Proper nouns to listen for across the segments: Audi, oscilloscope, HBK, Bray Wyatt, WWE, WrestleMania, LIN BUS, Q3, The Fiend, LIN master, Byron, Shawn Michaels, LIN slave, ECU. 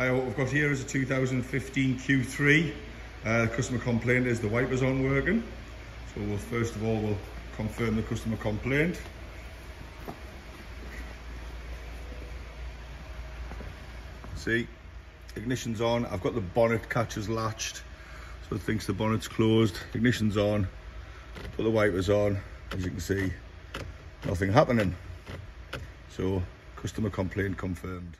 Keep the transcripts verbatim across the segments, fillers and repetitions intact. Uh, what we've got here is a two thousand fifteen Q three. Uh, the customer complaint is the wipers aren't working. So we'll, first of all, we'll confirm the customer complaint. See, ignition's on. I've got the bonnet catchers latched, so it thinks the bonnet's closed. Ignition's on, put the wipers on. As you can see, nothing happening. So, customer complaint confirmed.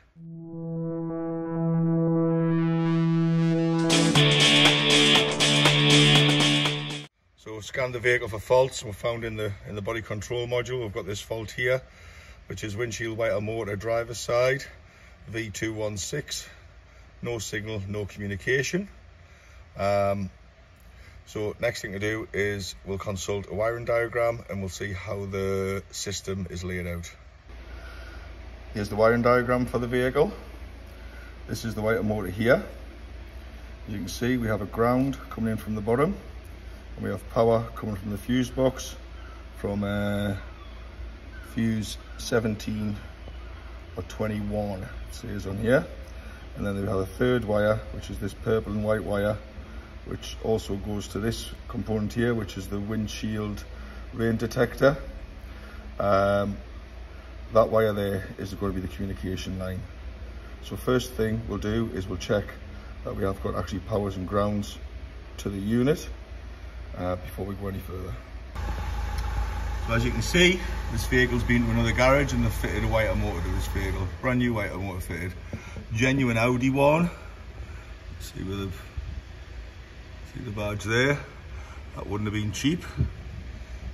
So we've scanned the vehicle for faults. We've found in the in the body control module, we've got this fault here, which is windshield wiper motor driver's side, V two one six, no signal, no communication. Um, so next thing to do is we'll consult a wiring diagram and we'll see how the system is laid out. Here's the wiring diagram for the vehicle. This is the wiper motor here. As you can see, we have a ground coming in from the bottom, and we have power coming from the fuse box from uh, fuse seventeen or twenty-one, it says on here. And then we have a third wire, which is this purple and white wire, which also goes to this component here, which is the windshield rain detector. Um, that wire there is going to be the communication line. So first thing we'll do is we'll check that we have got actually powers and grounds to the unit uh, before we go any further. So as you can see, this vehicle's been to another garage and they've fitted a wiper motor to this vehicle. Brand new wiper motor fitted. Genuine Audi one. See where the, see the badge there? That wouldn't have been cheap.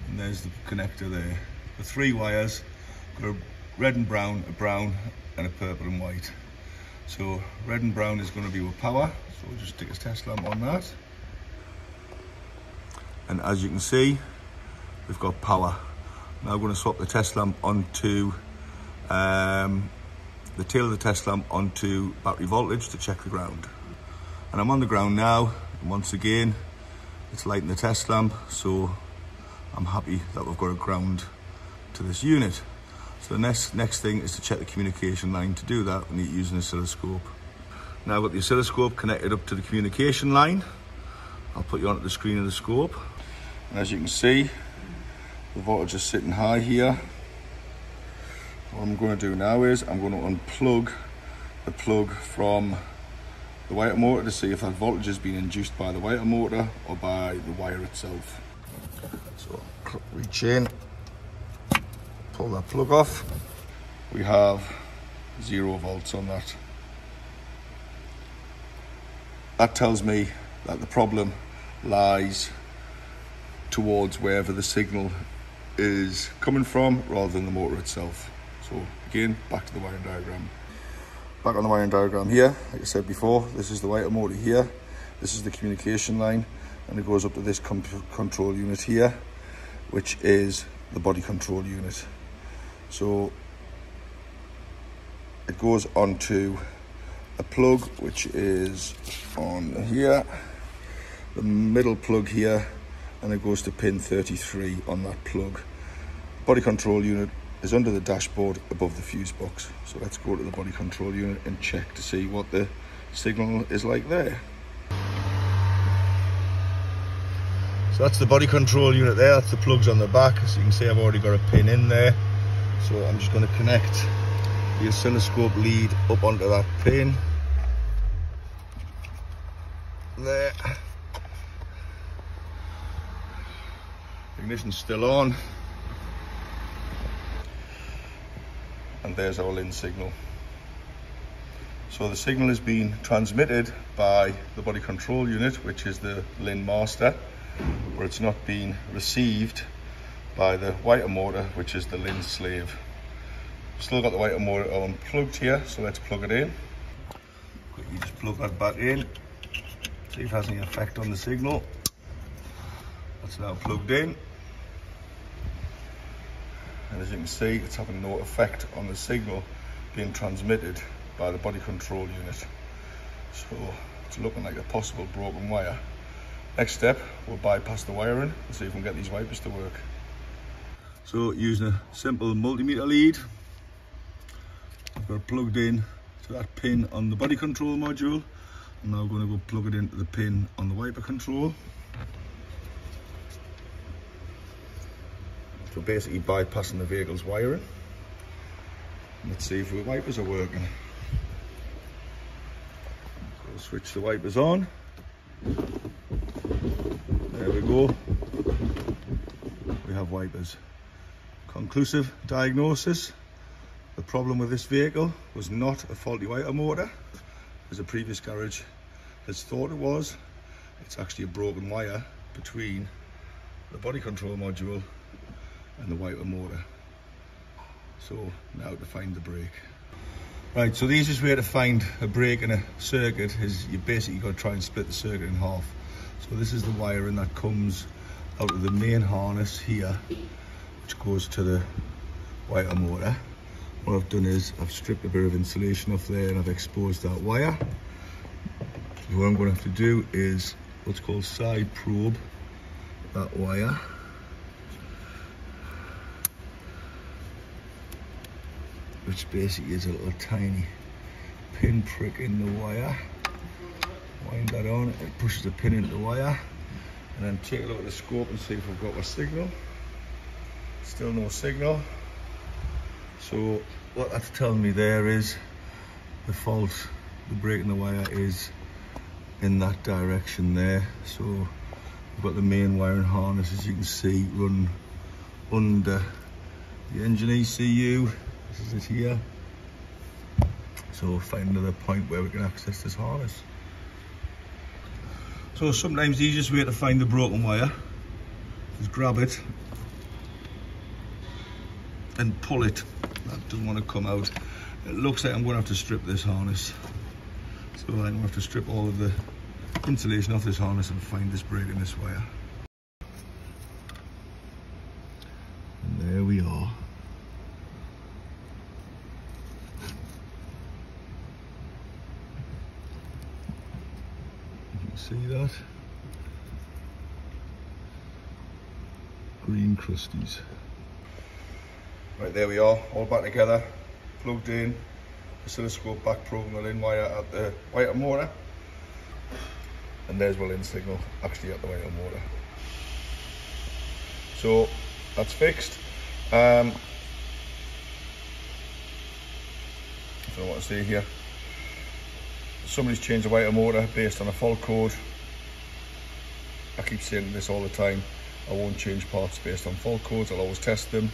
And there's the connector there. The three wires, got a red and brown, a brown and a purple and white. So red and brown is going to be with power, so we'll just stick a test lamp on that. And as you can see, we've got power. Now I'm going to swap the test lamp onto um, the tail of the test lamp onto battery voltage to check the ground. And I'm on the ground now, and once again, it's lighting the test lamp, so I'm happy that we've got a ground to this unit. So the next, next thing is to check the communication line. To do that, we need to use an oscilloscope. Now I've got the oscilloscope connected up to the communication line. I'll put you onto the screen of the scope. And as you can see, the voltage is sitting high here. What I'm going to do now is I'm going to unplug the plug from the wiper motor to see if that voltage has been induced by the wiper motor or by the wire itself. So I'll reach in. Pull that plug off. We have zero volts on that. That tells me that the problem lies towards wherever the signal is coming from rather than the motor itself. So again, back to the wiring diagram. Back on the wiring diagram here, like I said before, this is the wiper motor here, this is the communication line, and it goes up to this control unit here, which is the body control unit. So it goes onto a plug which is on here, the middle plug here, and it goes to pin thirty-three on that plug. Body control unit is under the dashboard above the fuse box. So let's go to the body control unit and check to see what the signal is like there. So that's the body control unit there, that's the plugs on the back. As you can see, I've already got a pin in there. So I'm just going to connect the oscilloscope lead up onto that pin. There. Ignition's still on. And there's our LIN signal. So the signal is being transmitted by the body control unit, which is the LIN master, where it's not being received by the wiper motor, which is the LIN slave. Still got the wiper motor unplugged here, so let's plug it in. Quickly just plug that back in, see if it has any effect on the signal. That's now plugged in. And as you can see, it's having no effect on the signal being transmitted by the body control unit. So it's looking like a possible broken wire. Next step, we'll bypass the wiring and see if we can get these wipers to work. So using a simple multimeter lead, I've got it plugged in to that pin on the body control module. I'm now going to go plug it into the pin on the wiper control. So basically bypassing the vehicle's wiring. Let's see if the wipers are working. So we'll switch the wipers on. There we go. We have wipers. Conclusive diagnosis. The problem with this vehicle was not a faulty wiper motor, as a previous garage has thought it was. It's actually a broken wire between the body control module and the wiper motor. So now to find the brake. Right, so the easiest way to find a brake in a circuit is you basically got to try and split the circuit in half. So this is the wiring that comes out of the main harness here, which goes to the wiper motor. What I've done is I've stripped a bit of insulation off there and I've exposed that wire. So what I'm going to have to do is what's called side probe that wire. Which basically is a little tiny pin prick in the wire. Wind that on, it pushes the pin into the wire. And then take a look at the scope and see if I've got a signal. Still no signal. So what that's telling me there is the fault, the brake in the wire is in that direction there. So we've got the main wiring harness, as you can see, run under the engine E C U. This is it here. So we'll find another point where we can access this harness. So sometimes the easiest way to find the broken wire is grab it and pull it. That doesn't want to come out. It looks like I'm going to have to strip this harness. So I'm going to have to strip all of the insulation off this harness and find this brake in this wire. And there we are. See that? Green crusties. Right, there we are, all back together, plugged in, oscilloscope back probing the LIN wire at the wiper motor, and there's my LIN signal actually at the wiper motor. So that's fixed. Um, I don't know what to say here. Somebody's changed the wiper motor based on a fault code. I keep saying this all the time, I won't change parts based on fault codes, I'll always test them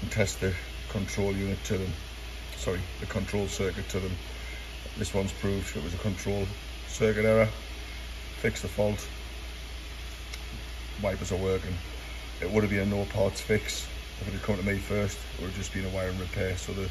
and test the control unit to them, sorry, the control circuit to them. This one's proved it was a control circuit error, fix the fault, wipers are working. It would have been a no parts fix if it had come to me first, or it would have just been a wiring repair. So the